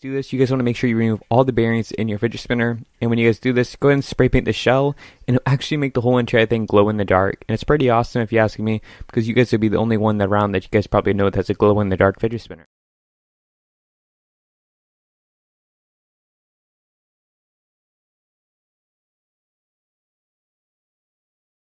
do this, you guys want to make sure you remove all the bearings in your fidget spinner, and when you guys do this, go ahead and spray paint the shell, and it'll actually make the whole entire thing glow in the dark. And it's pretty awesome if you ask me, because you guys would be the only one around that you guys probably know that has a glow in the dark fidget spinner.